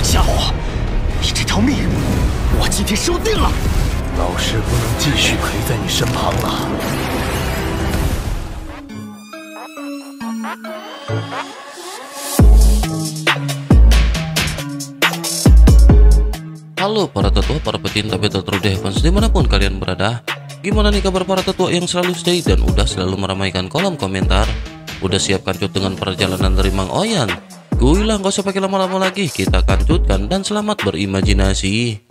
好家伙，你这条命，我今天收定了。老师不能继续陪在你身旁了。 Halo para tetua, para pecinta battle true defense dimanapun kalian berada. Gimana nih kabar para tetua yang selalu stay dan udah selalu meramaikan kolom komentar? Udah siap kancut dengan perjalanan dari Mang Oyan? Gue lah, gak usah pakai lama-lama lagi, kita kancutkan dan selamat berimajinasi.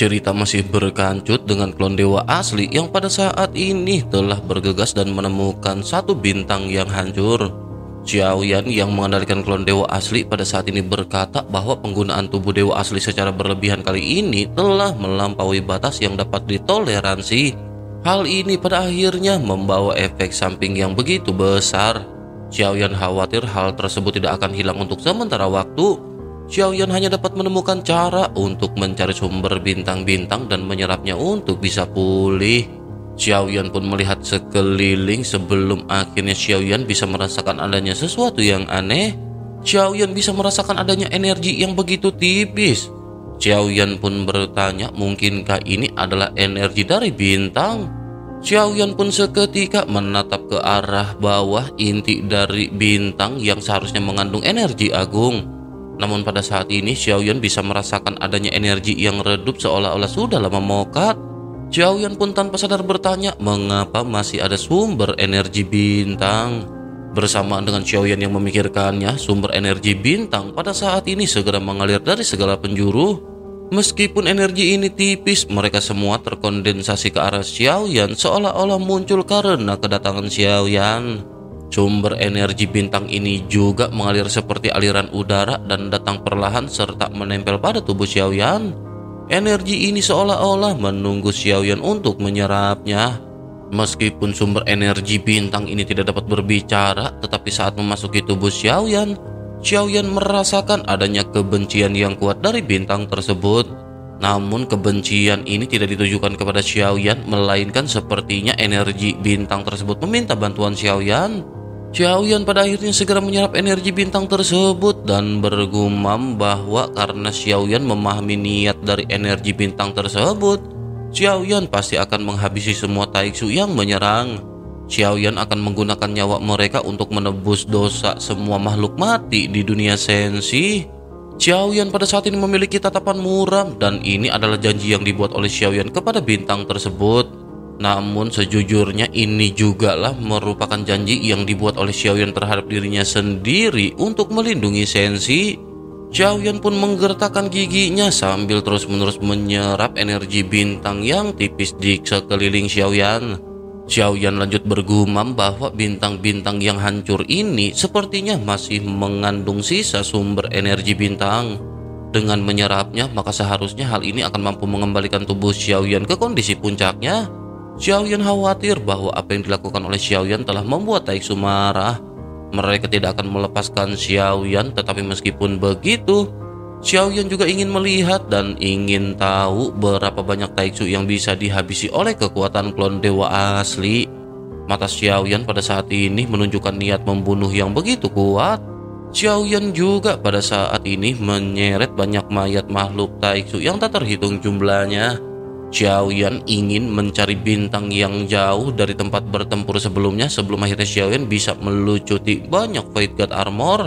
Cerita masih berkancut dengan klon dewa asli yang pada saat ini telah bergegas dan menemukan satu bintang yang hancur. Xiao Yan yang mengendalikan klon dewa asli pada saat ini berkata bahwa penggunaan tubuh dewa asli secara berlebihan kali ini telah melampaui batas yang dapat ditoleransi. Hal ini pada akhirnya membawa efek samping yang begitu besar. Xiao Yan khawatir hal tersebut tidak akan hilang untuk sementara waktu. Xiao Yan hanya dapat menemukan cara untuk mencari sumber bintang-bintang dan menyerapnya untuk bisa pulih. Xiao Yan pun melihat sekeliling sebelum akhirnya Xiao Yan bisa merasakan adanya sesuatu yang aneh. Xiao Yan bisa merasakan adanya energi yang begitu tipis. Xiao Yan pun bertanya, mungkinkah ini adalah energi dari bintang? Xiao Yan pun seketika menatap ke arah bawah inti dari bintang yang seharusnya mengandung energi agung. Namun pada saat ini Xiao Yan bisa merasakan adanya energi yang redup seolah-olah sudah lama mokat. Xiao Yan pun tanpa sadar bertanya mengapa masih ada sumber energi bintang. Bersamaan dengan Xiao Yan yang memikirkannya, sumber energi bintang pada saat ini segera mengalir dari segala penjuru. Meskipun energi ini tipis, mereka semua terkondensasi ke arah Xiao Yan seolah-olah muncul karena kedatangan Xiao Yan. Sumber energi bintang ini juga mengalir seperti aliran udara dan datang perlahan serta menempel pada tubuh Xiao Yan. Energi ini seolah-olah menunggu Xiao Yan untuk menyerapnya. Meskipun sumber energi bintang ini tidak dapat berbicara, tetapi saat memasuki tubuh Xiao Yan merasakan adanya kebencian yang kuat dari bintang tersebut. Namun kebencian ini tidak ditujukan kepada Xiao Yan, melainkan sepertinya energi bintang tersebut meminta bantuan Xiao Yan. Xiao Yan pada akhirnya segera menyerap energi bintang tersebut dan bergumam bahwa karena Xiao Yan memahami niat dari energi bintang tersebut, Xiao Yan pasti akan menghabisi semua Taixu yang menyerang. Xiao Yan akan menggunakan nyawa mereka untuk menebus dosa semua makhluk mati di dunia Sensei. Xiao Yan pada saat ini memiliki tatapan muram dan ini adalah janji yang dibuat oleh Xiao Yan kepada bintang tersebut. Namun sejujurnya ini juga lah merupakan janji yang dibuat oleh Xiao Yan terhadap dirinya sendiri untuk melindungi Sensei. Xiao Yan pun menggertakkan giginya sambil terus-menerus menyerap energi bintang yang tipis di sekeliling Xiao Yan. Xiao Yan lanjut bergumam bahwa bintang-bintang yang hancur ini sepertinya masih mengandung sisa sumber energi bintang. Dengan menyerapnya, maka seharusnya hal ini akan mampu mengembalikan tubuh Xiao Yan ke kondisi puncaknya. Xiao Yan khawatir bahwa apa yang dilakukan oleh Xiao Yan telah membuat Taixu marah. Mereka tidak akan melepaskan Xiao Yan, tetapi meskipun begitu, Xiao Yan juga ingin melihat dan ingin tahu berapa banyak Taixu yang bisa dihabisi oleh kekuatan klon dewa asli. Mata Xiao Yan pada saat ini menunjukkan niat membunuh yang begitu kuat. Xiao Yan juga pada saat ini menyeret banyak mayat makhluk Taixu yang tak terhitung jumlahnya. Xiao Yan ingin mencari bintang yang jauh dari tempat bertempur sebelum akhirnya Xiao Yan bisa melucuti banyak Void God Armor.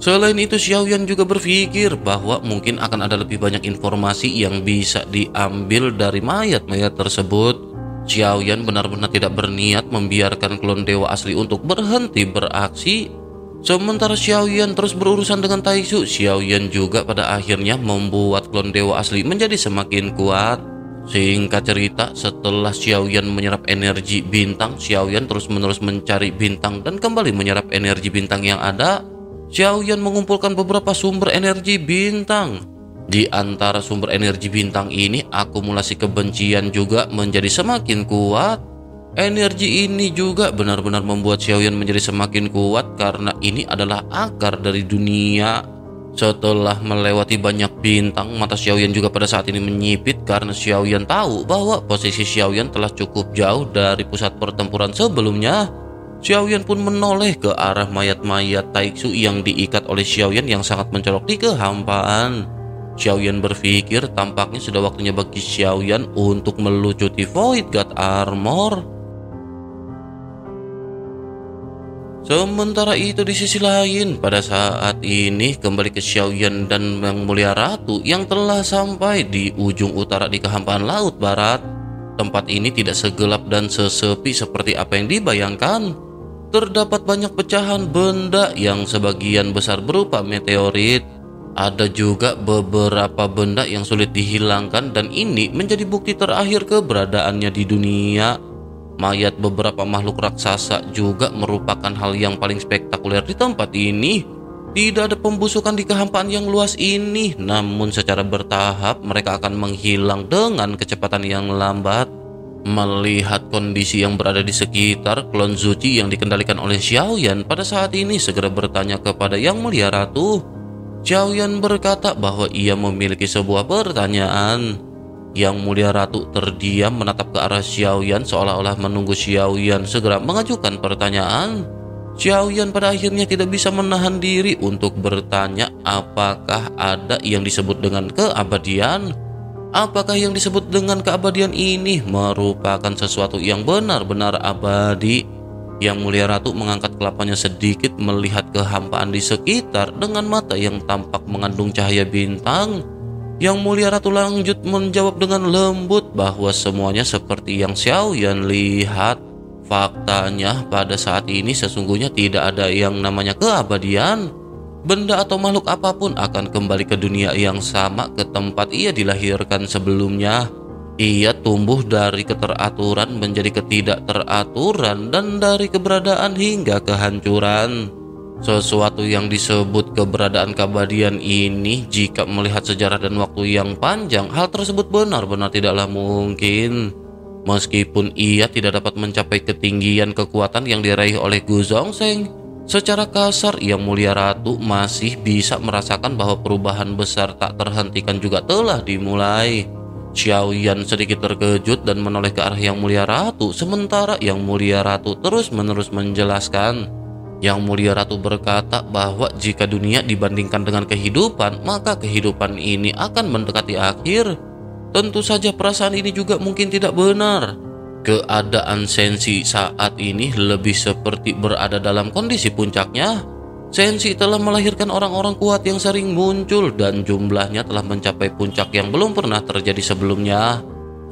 Selain itu, Xiao Yan juga berpikir bahwa mungkin akan ada lebih banyak informasi yang bisa diambil dari mayat-mayat tersebut. Xiao Yan benar-benar tidak berniat membiarkan klon dewa asli untuk berhenti beraksi. Sementara Xiao Yan terus berurusan dengan Taixu, Xiao Yan juga pada akhirnya membuat klon dewa asli menjadi semakin kuat. Singkat cerita, setelah Xiao Yan menyerap energi bintang, Xiao Yan terus-menerus mencari bintang dan kembali menyerap energi bintang yang ada. Xiao Yan mengumpulkan beberapa sumber energi bintang. Di antara sumber energi bintang ini, akumulasi kebencian juga menjadi semakin kuat. Energi ini juga benar-benar membuat Xiao Yan menjadi semakin kuat karena ini adalah akar dari dunia. Setelah melewati banyak bintang, mata Xiao Yan juga pada saat ini menyipit karena Xiao Yan tahu bahwa posisi Xiao Yan telah cukup jauh dari pusat pertempuran sebelumnya. Xiao Yan pun menoleh ke arah mayat-mayat Taixu yang diikat oleh Xiao Yan yang sangat mencolok di kehampaan. Xiao Yan berpikir tampaknya sudah waktunya bagi Xiao Yan untuk melucuti Void God Armor. Sementara itu di sisi lain, pada saat ini kembali ke Xiao Yan dan Yang Mulia Ratu yang telah sampai di ujung utara di kehampaan laut barat. Tempat ini tidak segelap dan sesepi seperti apa yang dibayangkan. Terdapat banyak pecahan benda yang sebagian besar berupa meteorit. Ada juga beberapa benda yang sulit dihilangkan dan ini menjadi bukti terakhir keberadaannya di dunia. Mayat beberapa makhluk raksasa juga merupakan hal yang paling spektakuler di tempat ini. Tidak ada pembusukan di kehampaan yang luas ini, namun secara bertahap mereka akan menghilang dengan kecepatan yang lambat. Melihat kondisi yang berada di sekitar, Klon Zuchi yang dikendalikan oleh Xiao Yan pada saat ini segera bertanya kepada Yang Mulia Ratu. Xiao Yan berkata bahwa ia memiliki sebuah pertanyaan. Yang Mulia Ratu terdiam menatap ke arah Xiao Yan seolah-olah menunggu Xiao Yan segera mengajukan pertanyaan. Xiao Yan pada akhirnya tidak bisa menahan diri untuk bertanya apakah ada yang disebut dengan keabadian. Apakah yang disebut dengan keabadian ini merupakan sesuatu yang benar-benar abadi? Yang Mulia Ratu mengangkat kelapanya sedikit melihat kehampaan di sekitar dengan mata yang tampak mengandung cahaya bintang. Yang Mulia Ratu lanjut menjawab dengan lembut bahwa semuanya seperti yang Xiao Yan lihat. Faktanya pada saat ini sesungguhnya tidak ada yang namanya keabadian. Benda atau makhluk apapun akan kembali ke dunia yang sama, ke tempat ia dilahirkan sebelumnya. Ia tumbuh dari keteraturan menjadi ketidakteraturan dan dari keberadaan hingga kehancuran. Sesuatu yang disebut keberadaan keabadian ini, jika melihat sejarah dan waktu yang panjang, hal tersebut benar-benar tidaklah mungkin. Meskipun ia tidak dapat mencapai ketinggian kekuatan yang diraih oleh Gu Zhongseng, secara kasar Yang Mulia Ratu masih bisa merasakan bahwa perubahan besar tak terhentikan juga telah dimulai. Xiao Yan sedikit terkejut dan menoleh ke arah Yang Mulia Ratu, sementara Yang Mulia Ratu terus-menerus menjelaskan. Yang Mulia Ratu berkata bahwa jika dunia dibandingkan dengan kehidupan, maka kehidupan ini akan mendekati akhir. Tentu saja perasaan ini juga mungkin tidak benar. Keadaan Sensei saat ini lebih seperti berada dalam kondisi puncaknya. Sensei telah melahirkan orang-orang kuat yang sering muncul dan jumlahnya telah mencapai puncak yang belum pernah terjadi sebelumnya.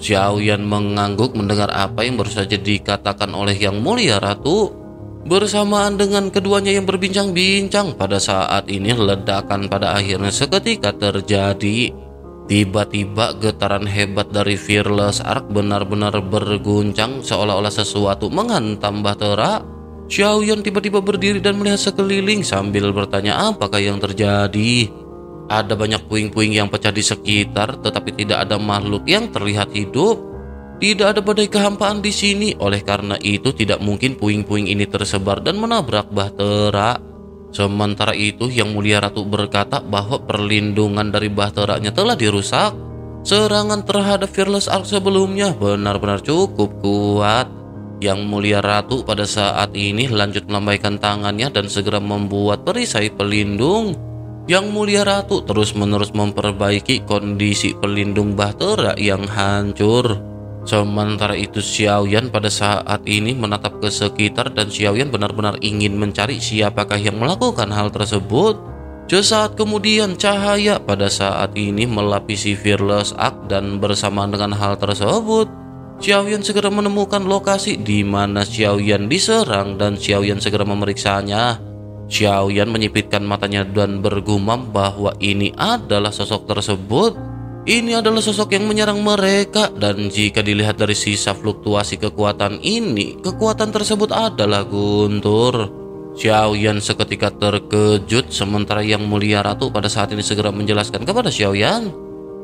Xiao Yan mengangguk mendengar apa yang baru saja dikatakan oleh Yang Mulia Ratu. Bersamaan dengan keduanya yang berbincang-bincang, pada saat ini ledakan pada akhirnya seketika terjadi. Tiba-tiba getaran hebat dari Fearless Ark benar-benar berguncang seolah-olah sesuatu menghantam bahtera. Xiao Yan tiba-tiba berdiri dan melihat sekeliling sambil bertanya apakah yang terjadi. Ada banyak puing-puing yang pecah di sekitar, tetapi tidak ada makhluk yang terlihat hidup. Tidak ada badai kehampaan di sini, oleh karena itu tidak mungkin puing-puing ini tersebar dan menabrak bahtera. Sementara itu, Yang Mulia Ratu berkata bahwa perlindungan dari bahteranya telah dirusak. Serangan terhadap Fearless Ark sebelumnya benar-benar cukup kuat. Yang Mulia Ratu pada saat ini lanjut melambaikan tangannya dan segera membuat perisai pelindung. Yang Mulia Ratu terus-menerus memperbaiki kondisi pelindung bahtera yang hancur. Sementara itu Xiao Yan pada saat ini menatap ke sekitar dan Xiao Yan benar-benar ingin mencari siapakah yang melakukan hal tersebut. Sesaat kemudian cahaya pada saat ini melapisi Fearless Ark dan bersamaan dengan hal tersebut, Xiao Yan segera menemukan lokasi di mana Xiao Yan diserang dan Xiao Yan segera memeriksanya. Xiao Yan menyipitkan matanya dan bergumam bahwa ini adalah sosok tersebut. Ini adalah sosok yang menyerang mereka dan jika dilihat dari sisa fluktuasi kekuatan ini, kekuatan tersebut adalah Guntur. Xiao Yan seketika terkejut sementara Yang Mulia Ratu pada saat ini segera menjelaskan kepada Xiao Yan.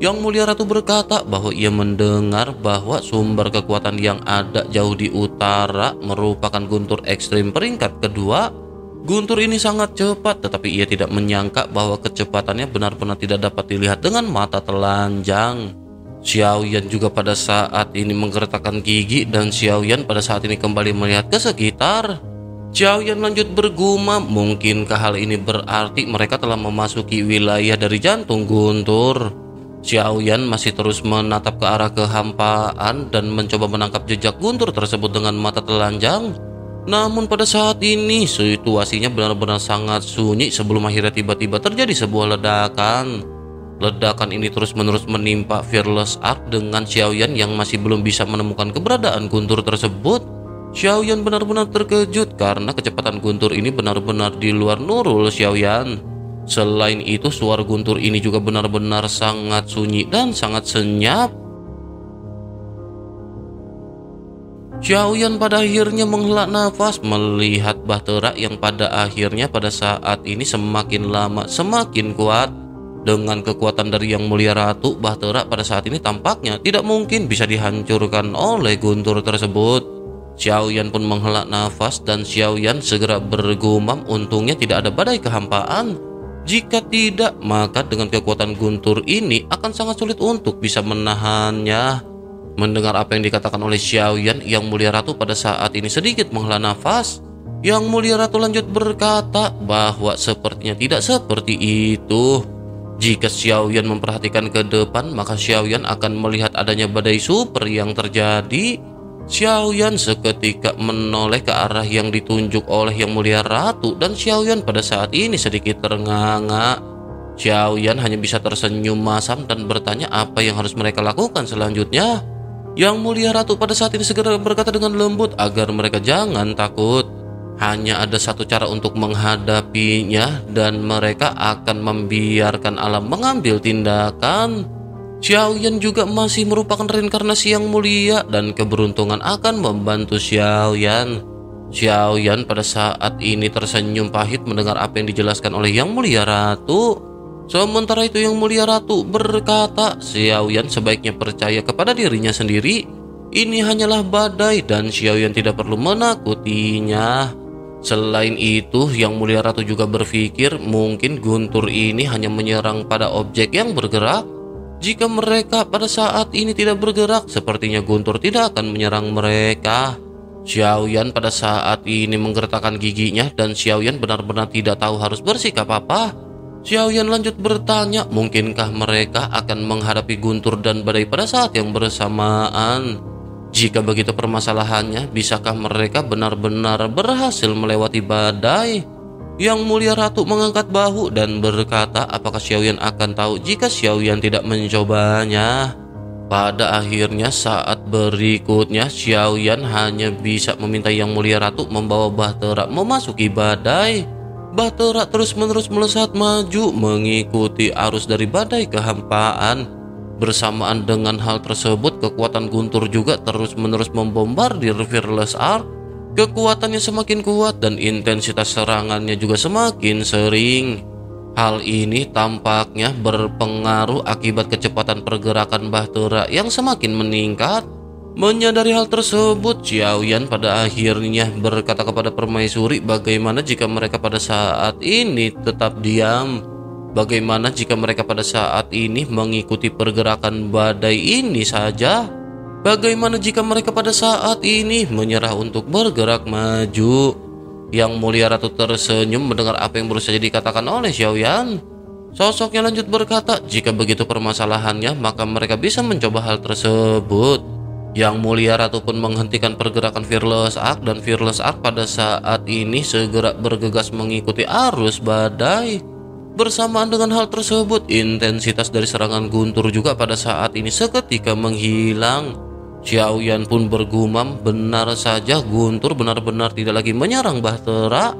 Yang Mulia Ratu berkata bahwa ia mendengar bahwa sumber kekuatan yang ada jauh di utara merupakan Guntur ekstrim peringkat kedua. Guntur ini sangat cepat, tetapi ia tidak menyangka bahwa kecepatannya benar-benar tidak dapat dilihat dengan mata telanjang. Xiao Yan juga pada saat ini menggeretakkan gigi dan Xiao Yan pada saat ini kembali melihat ke sekitar. Xiao Yan lanjut bergumam, mungkinkah hal ini berarti mereka telah memasuki wilayah dari jantung Guntur? Xiao Yan masih terus menatap ke arah kehampaan dan mencoba menangkap jejak Guntur tersebut dengan mata telanjang. Namun pada saat ini situasinya benar-benar sangat sunyi sebelum akhirnya tiba-tiba terjadi sebuah ledakan. Ledakan ini terus-menerus menimpa Fearless Ark dengan Xiao Yan yang masih belum bisa menemukan keberadaan Guntur tersebut. Xiao Yan benar-benar terkejut karena kecepatan Guntur ini benar-benar di luar nurul Xiao Yan. Selain itu suara Guntur ini juga benar-benar sangat sunyi dan sangat senyap. Xiao Yan pada akhirnya menghela nafas melihat bahtera yang pada akhirnya pada saat ini semakin lama semakin kuat. Dengan kekuatan dari Yang Mulia Ratu, bahtera pada saat ini tampaknya tidak mungkin bisa dihancurkan oleh Guntur tersebut. Xiao Yan pun menghela nafas dan Xiao Yan segera bergumam, untungnya tidak ada badai kehampaan. Jika tidak, maka dengan kekuatan Guntur ini akan sangat sulit untuk bisa menahannya. Mendengar apa yang dikatakan oleh Xiao Yan, Yang Mulia Ratu pada saat ini sedikit menghela nafas. Yang Mulia Ratu lanjut berkata bahwa sepertinya tidak seperti itu. Jika Xiao Yan memperhatikan ke depan, maka Xiao Yan akan melihat adanya badai super yang terjadi. Xiao Yan seketika menoleh ke arah yang ditunjuk oleh Yang Mulia Ratu dan Xiao Yan pada saat ini sedikit ternganga. Xiao Yan hanya bisa tersenyum masam dan bertanya apa yang harus mereka lakukan selanjutnya. Yang Mulia Ratu pada saat ini segera berkata dengan lembut agar mereka jangan takut. Hanya ada satu cara untuk menghadapinya dan mereka akan membiarkan alam mengambil tindakan. Xiao Yan juga masih merupakan reinkarnasi Yang Mulia dan keberuntungan akan membantu Xiao Yan. Xiao Yan pada saat ini tersenyum pahit mendengar apa yang dijelaskan oleh Yang Mulia Ratu. Sementara itu Yang Mulia Ratu berkata Xiao Yan sebaiknya percaya kepada dirinya sendiri. Ini hanyalah badai dan Xiao Yan tidak perlu menakutinya. Selain itu Yang Mulia Ratu juga berpikir mungkin Guntur ini hanya menyerang pada objek yang bergerak. Jika mereka pada saat ini tidak bergerak, sepertinya Guntur tidak akan menyerang mereka. Xiao Yan pada saat ini menggeretakkan giginya dan Xiao Yan benar-benar tidak tahu harus bersikap apa. Xiao Yan lanjut bertanya, mungkinkah mereka akan menghadapi Guntur dan badai pada saat yang bersamaan? Jika begitu permasalahannya, bisakah mereka benar-benar berhasil melewati badai? Yang Mulia Ratu mengangkat bahu dan berkata, apakah Xiao Yan akan tahu jika Xiao Yan tidak mencobanya? Pada akhirnya saat berikutnya, Xiao Yan hanya bisa meminta Yang Mulia Ratu membawa bahtera memasuki badai. Bahtera terus-menerus melesat maju mengikuti arus dari badai kehampaan. Bersamaan dengan hal tersebut, kekuatan Guntur juga terus-menerus membombardir Fearless Ark. Kekuatannya semakin kuat dan intensitas serangannya juga semakin sering. Hal ini tampaknya berpengaruh akibat kecepatan pergerakan bahtera yang semakin meningkat. Menyadari hal tersebut, Xiao Yan pada akhirnya berkata kepada permaisuri bagaimana jika mereka pada saat ini tetap diam. Bagaimana jika mereka pada saat ini mengikuti pergerakan badai ini saja? Bagaimana jika mereka pada saat ini menyerah untuk bergerak maju? Yang Mulia Ratu tersenyum mendengar apa yang baru saja dikatakan oleh Xiao Yan. Sosoknya lanjut berkata, jika begitu permasalahannya maka mereka bisa mencoba hal tersebut. Yang Mulia Ratu pun menghentikan pergerakan Fearless Ark dan Fearless Ark pada saat ini segera bergegas mengikuti arus badai. Bersamaan dengan hal tersebut, intensitas dari serangan Guntur juga pada saat ini seketika menghilang. Xiao Yan pun bergumam, benar saja Guntur benar-benar tidak lagi menyerang bahtera.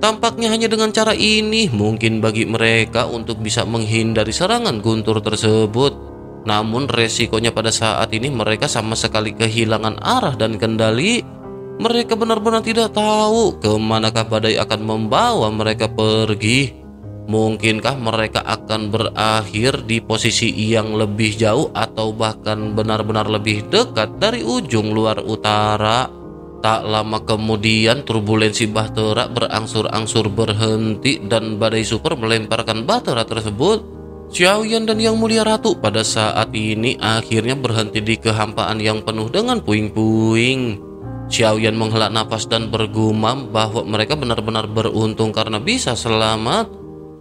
Tampaknya hanya dengan cara ini mungkin bagi mereka untuk bisa menghindari serangan Guntur tersebut. Namun resikonya pada saat ini mereka sama sekali kehilangan arah dan kendali. Mereka benar-benar tidak tahu kemanakah badai akan membawa mereka pergi. Mungkinkah mereka akan berakhir di posisi yang lebih jauh atau bahkan benar-benar lebih dekat dari ujung luar utara? Tak lama kemudian turbulensi bahtera berangsur-angsur berhenti dan badai super melemparkan bahtera tersebut. Xiao Yan dan Yang Mulia Ratu pada saat ini akhirnya berhenti di kehampaan yang penuh dengan puing-puing. Xiao Yan menghela nafas dan bergumam bahwa mereka benar-benar beruntung karena bisa selamat.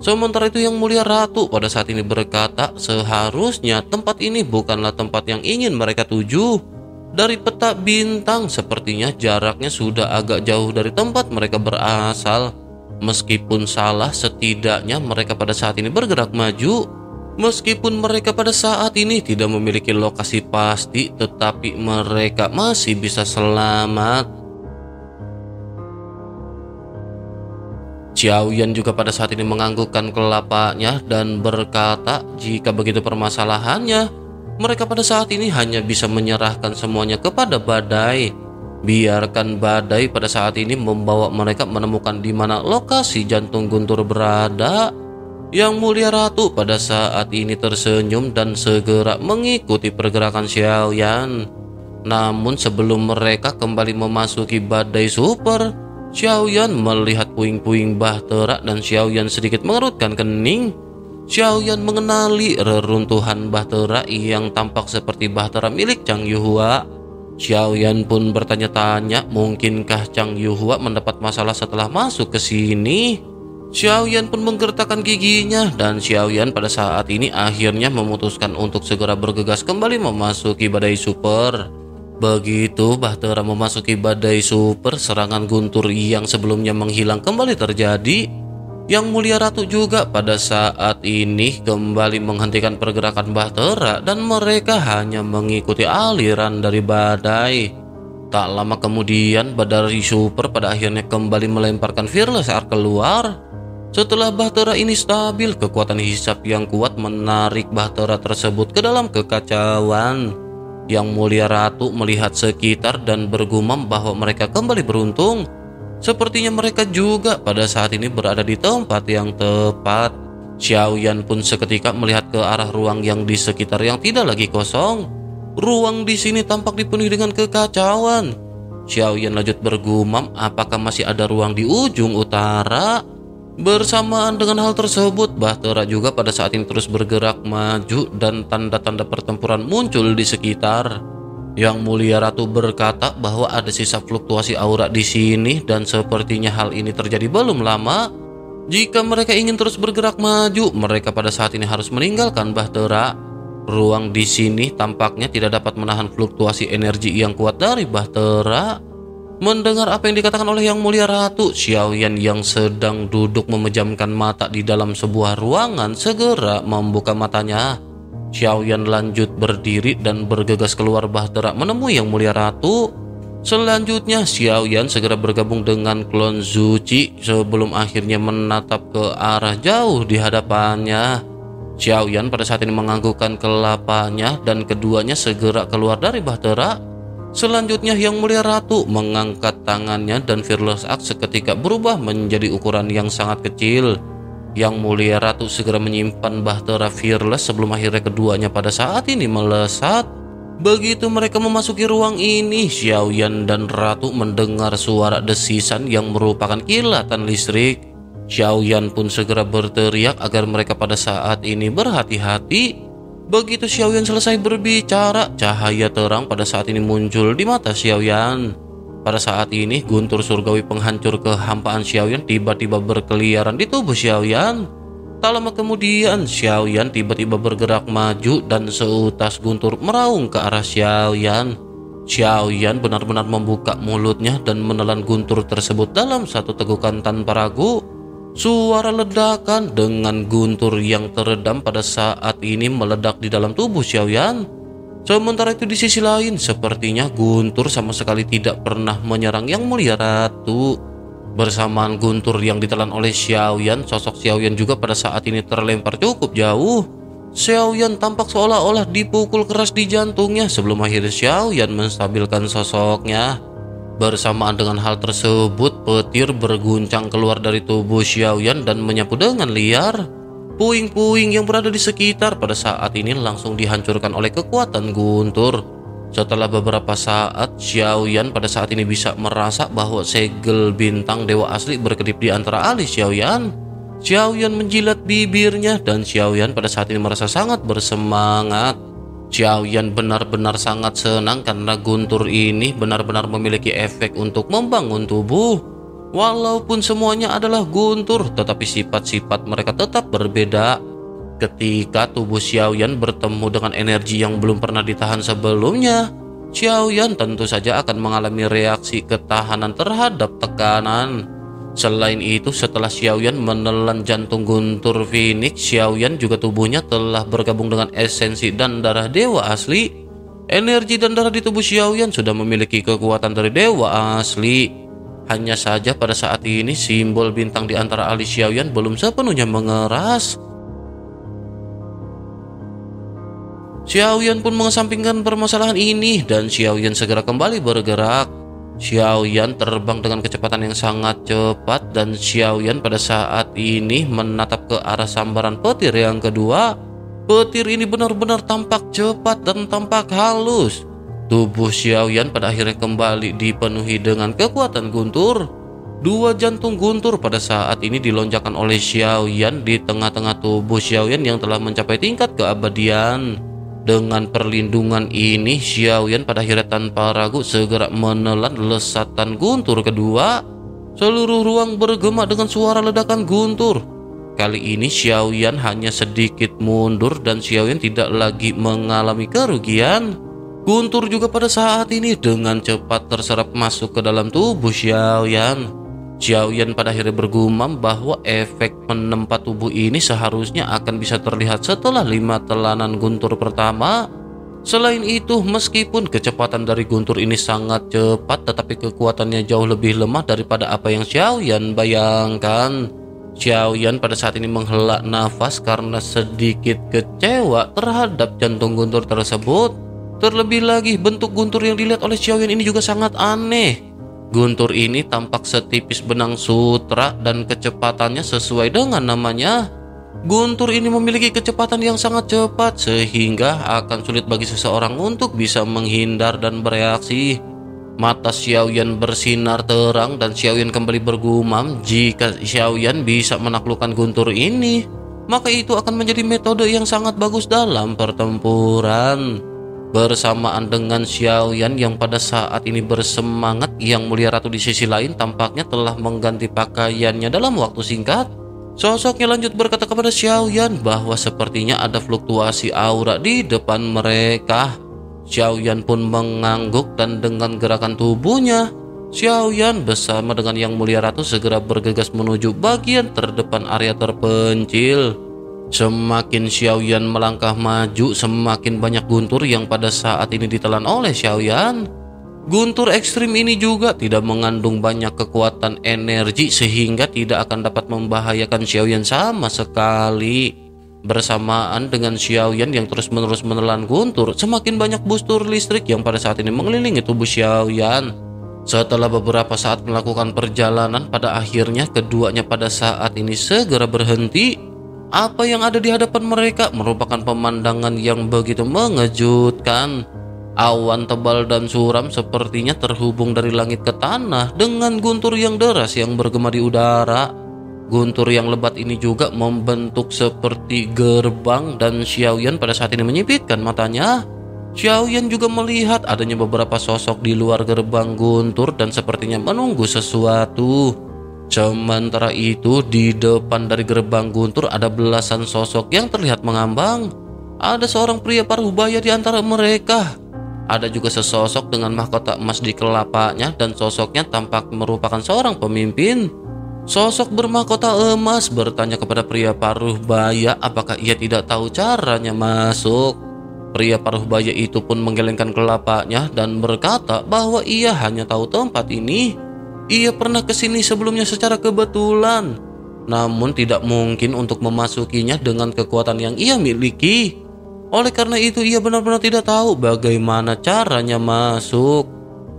Sementara itu Yang Mulia Ratu pada saat ini berkata seharusnya tempat ini bukanlah tempat yang ingin mereka tuju. Dari peta bintang sepertinya jaraknya sudah agak jauh dari tempat mereka berasal. Meskipun salah, setidaknya mereka pada saat ini bergerak maju. Meskipun mereka pada saat ini tidak memiliki lokasi pasti, tetapi mereka masih bisa selamat. Xiao Yan juga pada saat ini menganggukkan kelapanya dan berkata jika begitu permasalahannya, mereka pada saat ini hanya bisa menyerahkan semuanya kepada badai. Biarkan badai pada saat ini membawa mereka menemukan di mana lokasi jantung Guntur berada. Yang Mulia Ratu pada saat ini tersenyum dan segera mengikuti pergerakan Xiao Yan. Namun sebelum mereka kembali memasuki badai super, Xiao Yan melihat puing-puing bahtera dan Xiao Yan sedikit mengerutkan kening. Xiao Yan mengenali reruntuhan bahtera yang tampak seperti bahtera milik Chang Yuhua. Xiao Yan pun bertanya-tanya, mungkinkah Chang Yuhua mendapat masalah setelah masuk ke sini? Xiao Yan pun menggertakkan giginya dan Xiao Yan pada saat ini akhirnya memutuskan untuk segera bergegas kembali memasuki badai super. Begitu bahtera memasuki badai super, serangan Guntur yang sebelumnya menghilang kembali terjadi. Yang Mulia Ratu juga pada saat ini kembali menghentikan pergerakan bahtera dan mereka hanya mengikuti aliran dari badai. Tak lama kemudian badai super pada akhirnya kembali melemparkan Fearless Ark keluar. Setelah bahtera ini stabil, kekuatan hisap yang kuat menarik bahtera tersebut ke dalam kekacauan. Yang Mulia Ratu melihat sekitar dan bergumam bahwa mereka kembali beruntung. Sepertinya mereka juga pada saat ini berada di tempat yang tepat. Xiao Yan pun seketika melihat ke arah ruang yang di sekitar yang tidak lagi kosong. Ruang di sini tampak dipenuhi dengan kekacauan. Xiao Yan lanjut bergumam, apakah masih ada ruang di ujung utara? Bersamaan dengan hal tersebut, bahtera juga pada saat ini terus bergerak maju dan tanda-tanda pertempuran muncul di sekitar. Yang Mulia Ratu berkata bahwa ada sisa fluktuasi aura di sini dan sepertinya hal ini terjadi belum lama. Jika mereka ingin terus bergerak maju, mereka pada saat ini harus meninggalkan bahtera. Ruang di sini tampaknya tidak dapat menahan fluktuasi energi yang kuat dari bahtera. Mendengar apa yang dikatakan oleh Yang Mulia Ratu, Xiao Yan yang sedang duduk memejamkan mata di dalam sebuah ruangan segera membuka matanya. Xiao Yan lanjut berdiri dan bergegas keluar bahtera menemui Yang Mulia Ratu. Selanjutnya Xiao Yan segera bergabung dengan Klon Zuchi sebelum akhirnya menatap ke arah jauh di hadapannya. Xiao Yan pada saat ini menganggukkan kelapanya dan keduanya segera keluar dari bahtera. Selanjutnya Yang Mulia Ratu mengangkat tangannya dan Fearless Ark seketika berubah menjadi ukuran yang sangat kecil. Yang Mulia Ratu segera menyimpan bahtera Fearless sebelum akhirnya keduanya pada saat ini melesat. Begitu mereka memasuki ruang ini, Xiao Yan dan Ratu mendengar suara desisan yang merupakan kilatan listrik. Xiao Yan pun segera berteriak agar mereka pada saat ini berhati-hati. Begitu Xiao Yan selesai berbicara, cahaya terang pada saat ini muncul di mata Xiao Yan. Pada saat ini, Guntur Surgawi penghancur kehampaan Xiao Yan tiba-tiba berkeliaran di tubuh Xiao Yan. Tak lama kemudian, Xiao Yan tiba-tiba bergerak maju dan seutas Guntur meraung ke arah Xiao Yan. Xiao Yan benar-benar membuka mulutnya dan menelan Guntur tersebut dalam satu tegukan tanpa ragu. Suara ledakan dengan Guntur yang teredam pada saat ini meledak di dalam tubuh Xiao Yan. Sementara itu di sisi lain, sepertinya Guntur sama sekali tidak pernah menyerang Yang Mulia Ratu. Bersamaan Guntur yang ditelan oleh Xiao Yan, sosok Xiao Yan juga pada saat ini terlempar cukup jauh. Xiao Yan tampak seolah-olah dipukul keras di jantungnya sebelum akhirnya Xiao Yan menstabilkan sosoknya. Bersamaan dengan hal tersebut, petir berguncang keluar dari tubuh Xiao Yan dan menyapu dengan liar. Puing-puing yang berada di sekitar pada saat ini langsung dihancurkan oleh kekuatan Guntur. Setelah beberapa saat, Xiao Yan pada saat ini bisa merasa bahwa segel bintang dewa asli berkedip di antara alis Xiao Yan. Xiao Yan menjilat bibirnya dan Xiao Yan pada saat ini merasa sangat bersemangat. Xiao Yan benar-benar sangat senang karena Guntur ini benar-benar memiliki efek untuk membangun tubuh. Walaupun semuanya adalah Guntur, tetapi sifat-sifat mereka tetap berbeda. Ketika tubuh Xiao Yan bertemu dengan energi yang belum pernah ditahan sebelumnya, Xiao Yan tentu saja akan mengalami reaksi ketahanan terhadap tekanan. Selain itu, setelah Xiao Yan menelan jantung Guntur Phoenix, Xiao Yan juga tubuhnya telah bergabung dengan esensi dan darah dewa asli. Energi dan darah di tubuh Xiao Yan sudah memiliki kekuatan dari dewa asli. Hanya saja pada saat ini simbol bintang di antara alis Xiao Yan belum sepenuhnya mengeras. Xiao Yan pun mengesampingkan permasalahan ini dan Xiao Yan segera kembali bergerak. Xiao Yan terbang dengan kecepatan yang sangat cepat dan Xiao Yan pada saat ini menatap ke arah sambaran petir yang kedua. Petir ini benar-benar tampak cepat dan tampak halus. Tubuh Xiao Yan pada akhirnya kembali dipenuhi dengan kekuatan Guntur. Dua jantung Guntur pada saat ini dilonjakkan oleh Xiao Yan di tengah-tengah tubuh Xiao Yan yang telah mencapai tingkat keabadian. Dengan perlindungan ini, Xiao Yan pada akhirnya tanpa ragu segera menelan lesatan Guntur kedua. Seluruh ruang bergema dengan suara ledakan Guntur. Kali ini Xiao Yan hanya sedikit mundur dan Xiao Yan tidak lagi mengalami kerugian. Guntur juga pada saat ini dengan cepat terserap masuk ke dalam tubuh Xiao Yan. Xiao Yan pada akhirnya bergumam bahwa efek penempat tubuh ini seharusnya akan bisa terlihat setelah 5 telanan Guntur pertama. Selain itu, meskipun kecepatan dari Guntur ini sangat cepat, tetapi kekuatannya jauh lebih lemah daripada apa yang Xiao Yan bayangkan. Xiao Yan pada saat ini menghela nafas karena sedikit kecewa terhadap jantung Guntur tersebut. Terlebih lagi, bentuk Guntur yang dilihat oleh Xiao Yan ini juga sangat aneh. Guntur ini tampak setipis benang sutra dan kecepatannya sesuai dengan namanya. Guntur ini memiliki kecepatan yang sangat cepat sehingga akan sulit bagi seseorang untuk bisa menghindar dan bereaksi. Mata Xiao Yan bersinar terang dan Xiao Yan kembali bergumam jika Xiao Yan bisa menaklukkan Guntur ini, maka itu akan menjadi metode yang sangat bagus dalam pertempuran. Bersamaan dengan Xiao Yan yang pada saat ini bersemangat, Yang Mulia Ratu di sisi lain tampaknya telah mengganti pakaiannya dalam waktu singkat. Sosoknya lanjut berkata kepada Xiao Yan bahwa sepertinya ada fluktuasi aura di depan mereka. Xiao Yan pun mengangguk dan dengan gerakan tubuhnya, Xiao Yan bersama dengan Yang Mulia Ratu segera bergegas menuju bagian terdepan area terpencil. Semakin Xiao Yan melangkah maju, semakin banyak Guntur yang pada saat ini ditelan oleh Xiao Yan. Guntur ekstrim ini juga tidak mengandung banyak kekuatan energi sehingga tidak akan dapat membahayakan Xiao Yan sama sekali. Bersamaan dengan Xiao Yan yang terus-menerus menelan Guntur, semakin banyak busur listrik yang pada saat ini mengelilingi tubuh Xiao Yan. Setelah beberapa saat melakukan perjalanan, pada akhirnya keduanya pada saat ini segera berhenti. Apa yang ada di hadapan mereka merupakan pemandangan yang begitu mengejutkan. Awan tebal dan suram sepertinya terhubung dari langit ke tanah dengan Guntur yang deras yang bergema di udara. Guntur yang lebat ini juga membentuk seperti gerbang dan Xiao Yan pada saat ini menyipitkan matanya. Xiao Yan juga melihat adanya beberapa sosok di luar gerbang Guntur dan sepertinya menunggu sesuatu. Sementara itu, di depan dari gerbang Guntur ada belasan sosok yang terlihat mengambang. Ada seorang pria parubaya di antara mereka. Ada juga sesosok dengan mahkota emas di kelapanya dan sosoknya tampak merupakan seorang pemimpin. Sosok bermahkota emas bertanya kepada pria parubaya apakah ia tidak tahu caranya masuk. Pria parubaya itu pun menggelengkan kelapanya dan berkata bahwa ia hanya tahu tempat ini. Ia pernah kesini sebelumnya secara kebetulan, namun tidak mungkin untuk memasukinya dengan kekuatan yang ia miliki. Oleh karena itu, ia benar-benar tidak tahu bagaimana caranya masuk.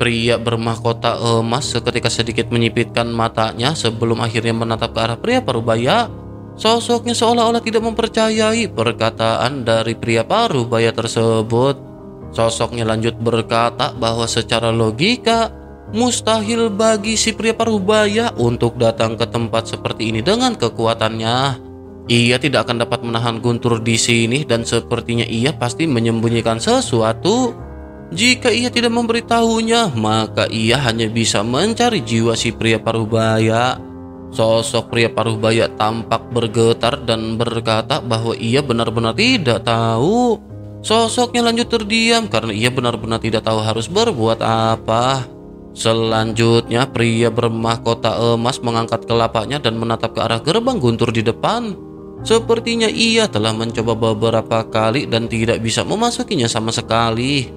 Pria bermahkota emas seketika sedikit menyipitkan matanya sebelum akhirnya menatap ke arah pria parubaya. Sosoknya seolah-olah tidak mempercayai perkataan dari pria parubaya tersebut. Sosoknya lanjut berkata bahwa secara logika mustahil bagi si pria parubaya untuk datang ke tempat seperti ini dengan kekuatannya. Ia tidak akan dapat menahan Guntur di sini dan sepertinya ia pasti menyembunyikan sesuatu. Jika ia tidak memberitahunya, maka ia hanya bisa mencari jiwa si pria parubaya. Sosok pria parubaya tampak bergetar dan berkata bahwa ia benar-benar tidak tahu. Sosoknya lanjut terdiam karena ia benar-benar tidak tahu harus berbuat apa. Selanjutnya, pria bermahkota emas mengangkat kelapanya dan menatap ke arah gerbang Guntur di depan. Sepertinya ia telah mencoba beberapa kali dan tidak bisa memasukinya sama sekali.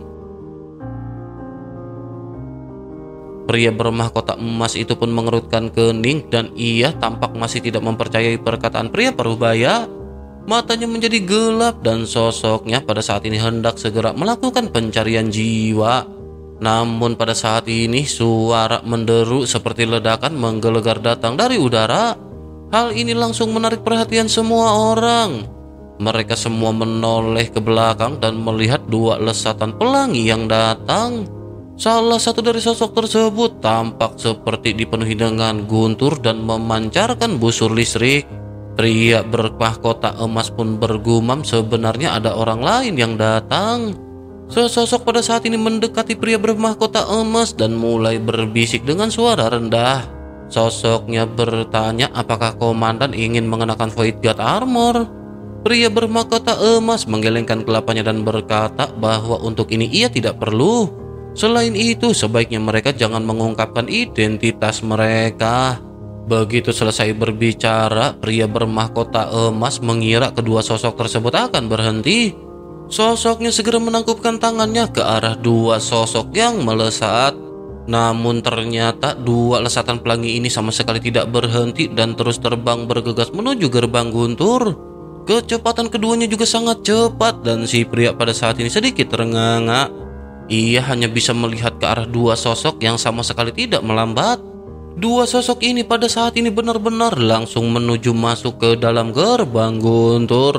Pria bermahkota emas itu pun mengerutkan kening dan ia tampak masih tidak mempercayai perkataan pria parubaya. Matanya menjadi gelap dan sosoknya pada saat ini hendak segera melakukan pencarian jiwa. Namun pada saat ini suara menderu seperti ledakan menggelegar datang dari udara. Hal ini langsung menarik perhatian semua orang. Mereka semua menoleh ke belakang dan melihat dua lesatan pelangi yang datang. Salah satu dari sosok tersebut tampak seperti dipenuhi dengan guntur dan memancarkan busur listrik. Pria bermahkota emas pun bergumam sebenarnya ada orang lain yang datang. Sesosok pada saat ini mendekati pria bermahkota emas dan mulai berbisik dengan suara rendah. Sosoknya bertanya apakah komandan ingin mengenakan Void God Armor. Pria bermahkota emas menggelengkan kelapanya dan berkata bahwa untuk ini ia tidak perlu. Selain itu, sebaiknya mereka jangan mengungkapkan identitas mereka. Begitu selesai berbicara, pria bermahkota emas mengira kedua sosok tersebut akan berhenti. Sosoknya segera menangkupkan tangannya ke arah dua sosok yang melesat. Namun ternyata dua lesatan pelangi ini sama sekali tidak berhenti dan terus terbang bergegas menuju gerbang Guntur. Kecepatan keduanya juga sangat cepat dan si pria pada saat ini sedikit terengah-engah. Ia hanya bisa melihat ke arah dua sosok yang sama sekali tidak melambat. Dua sosok ini pada saat ini benar-benar langsung menuju masuk ke dalam gerbang Guntur.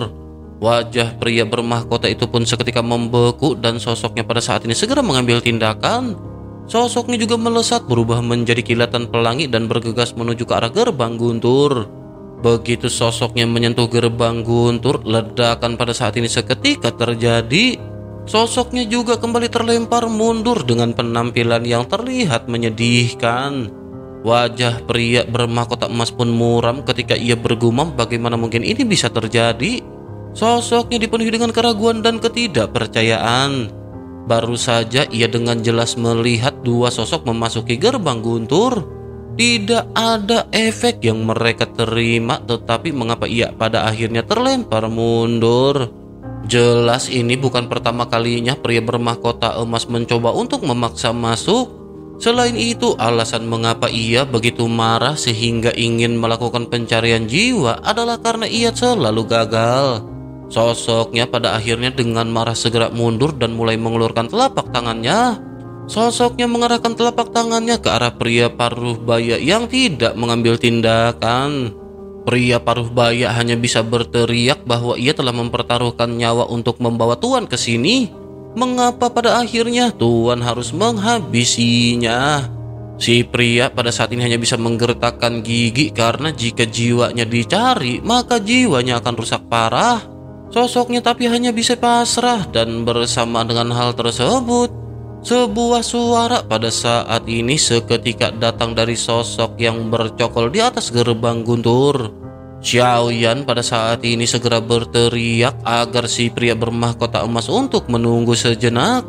Wajah pria bermahkota itu pun seketika membeku dan sosoknya pada saat ini segera mengambil tindakan. Sosoknya juga melesat berubah menjadi kilatan pelangi dan bergegas menuju ke arah gerbang Guntur. Begitu sosoknya menyentuh gerbang Guntur, ledakan pada saat ini seketika terjadi. Sosoknya juga kembali terlempar mundur dengan penampilan yang terlihat menyedihkan. Wajah pria bermahkota emas pun muram ketika ia bergumam bagaimana mungkin ini bisa terjadi. Sosoknya dipenuhi dengan keraguan dan ketidakpercayaan. Baru saja ia dengan jelas melihat dua sosok memasuki gerbang Guntur. Tidak ada efek yang mereka terima, tetapi mengapa ia pada akhirnya terlempar mundur? Jelas ini bukan pertama kalinya pria bermahkota emas mencoba untuk memaksa masuk. Selain itu, alasan mengapa ia begitu marah sehingga ingin melakukan pencarian jiwa adalah karena ia selalu gagal. Sosoknya pada akhirnya dengan marah segera mundur dan mulai mengeluarkan telapak tangannya. Sosoknya mengarahkan telapak tangannya ke arah pria parubaya yang tidak mengambil tindakan. Pria parubaya hanya bisa berteriak bahwa ia telah mempertaruhkan nyawa untuk membawa Tuan ke sini. Mengapa pada akhirnya Tuan harus menghabisinya? Si pria pada saat ini hanya bisa menggertakkan gigi karena jika jiwanya dicari, maka jiwanya akan rusak parah. Sosoknya tapi hanya bisa pasrah dan bersama dengan hal tersebut, sebuah suara pada saat ini seketika datang dari sosok yang bercokol di atas gerbang Guntur. Xiao Yan pada saat ini segera berteriak agar si pria bermahkota emas untuk menunggu sejenak.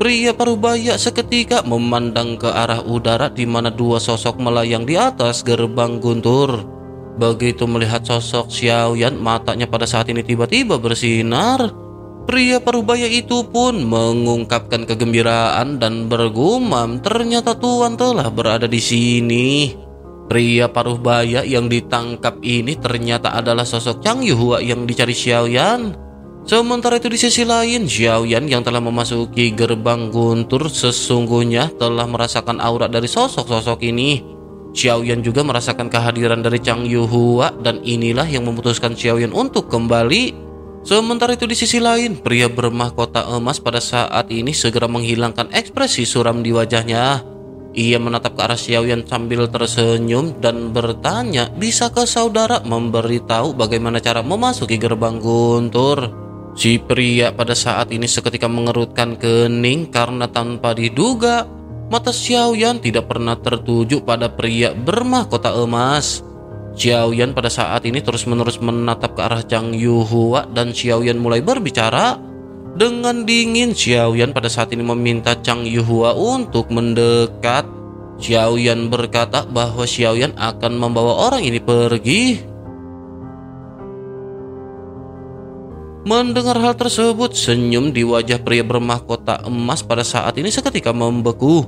Pria parubaya seketika memandang ke arah udara di mana dua sosok melayang di atas gerbang Guntur. Begitu melihat sosok Xiao Yan, matanya pada saat ini tiba-tiba bersinar. Pria parubaya itu pun mengungkapkan kegembiraan dan bergumam, ternyata Tuan telah berada di sini. Pria parubaya yang ditangkap ini ternyata adalah sosok Chang Yuhua yang dicari Xiao Yan. Sementara itu di sisi lain, Xiao Yan yang telah memasuki gerbang Guntur sesungguhnya telah merasakan aura dari sosok-sosok ini. Xiao Yan juga merasakan kehadiran dari Chang Yuhua dan inilah yang memutuskan Xiao Yan untuk kembali. Sementara itu di sisi lain, pria bermahkota emas pada saat ini segera menghilangkan ekspresi suram di wajahnya. Ia menatap ke arah Xiao Yan sambil tersenyum dan bertanya, "Bisakah saudara memberitahu bagaimana cara memasuki gerbang Guntur?" Si pria pada saat ini seketika mengerutkan kening karena tanpa diduga, mata Xiao Yan tidak pernah tertuju pada pria bermahkota emas. Xiao Yan pada saat ini terus-menerus menatap ke arah Chang Yuhua dan Xiao Yan mulai berbicara. Dengan dingin, Xiao Yan pada saat ini meminta Chang Yuhua untuk mendekat. Xiao Yan berkata bahwa Xiao Yan akan membawa orang ini pergi. Mendengar hal tersebut, senyum di wajah pria bermahkota emas pada saat ini seketika membeku.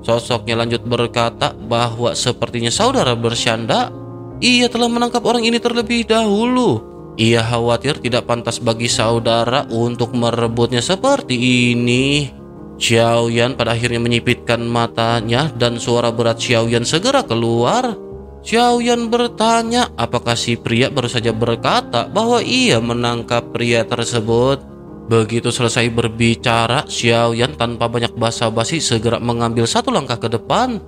Sosoknya lanjut berkata bahwa sepertinya saudara bercanda. Ia telah menangkap orang ini terlebih dahulu. Ia khawatir tidak pantas bagi saudara untuk merebutnya seperti ini. Xiao Yan pada akhirnya menyipitkan matanya dan suara berat Xiao Yan segera keluar. Xiao Yan bertanya apakah si pria baru saja berkata bahwa ia menangkap pria tersebut. Begitu selesai berbicara, Xiao Yan tanpa banyak basa-basi segera mengambil satu langkah ke depan.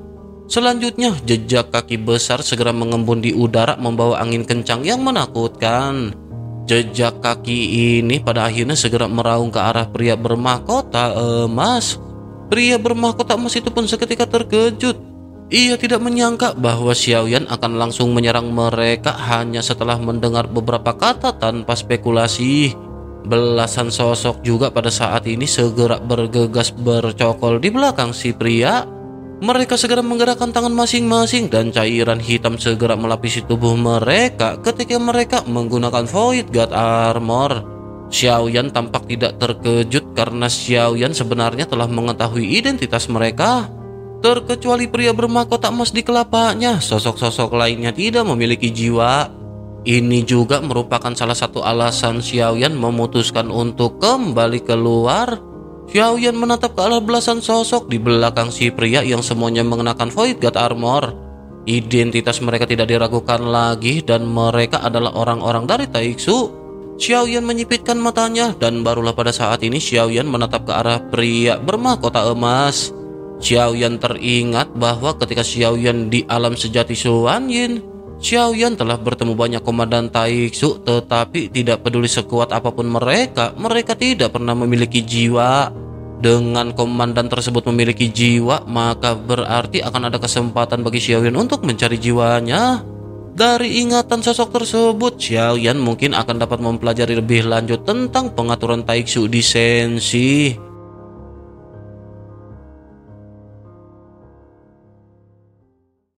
Selanjutnya, jejak kaki besar segera mengembun di udara membawa angin kencang yang menakutkan. Jejak kaki ini pada akhirnya segera meraung ke arah pria bermahkota emas. Pria bermahkota emas itu pun seketika terkejut. Ia tidak menyangka bahwa Xiao Yan akan langsung menyerang mereka hanya setelah mendengar beberapa kata tanpa spekulasi. Belasan sosok juga pada saat ini segera bergegas bercokol di belakang si pria. Mereka segera menggerakkan tangan masing-masing dan cairan hitam segera melapisi tubuh mereka ketika mereka menggunakan Void God Armor. Xiao Yan tampak tidak terkejut karena Xiao Yan sebenarnya telah mengetahui identitas mereka. Terkecuali pria bermahkota emas di kelapanya, sosok-sosok lainnya tidak memiliki jiwa. Ini juga merupakan salah satu alasan Xiao Yan memutuskan untuk kembali keluar. Xiao Yan menatap ke arah belasan sosok di belakang si pria yang semuanya mengenakan Void God Armor. Identitas mereka tidak diragukan lagi dan mereka adalah orang-orang dari Taixu. Xiao Yan menyipitkan matanya dan barulah pada saat ini Xiao Yan menatap ke arah pria bermahkota emas. Xiao Yan teringat bahwa ketika Xiao Yan di alam sejati Suan Yin, Xiao Yan telah bertemu banyak komandan Taixu, tetapi tidak peduli sekuat apapun mereka tidak pernah memiliki jiwa. Dengan komandan tersebut memiliki jiwa, maka berarti akan ada kesempatan bagi Xiao Yan untuk mencari jiwanya. Dari ingatan sosok tersebut, Xiao Yan mungkin akan dapat mempelajari lebih lanjut tentang pengaturan Taixu di Sensei.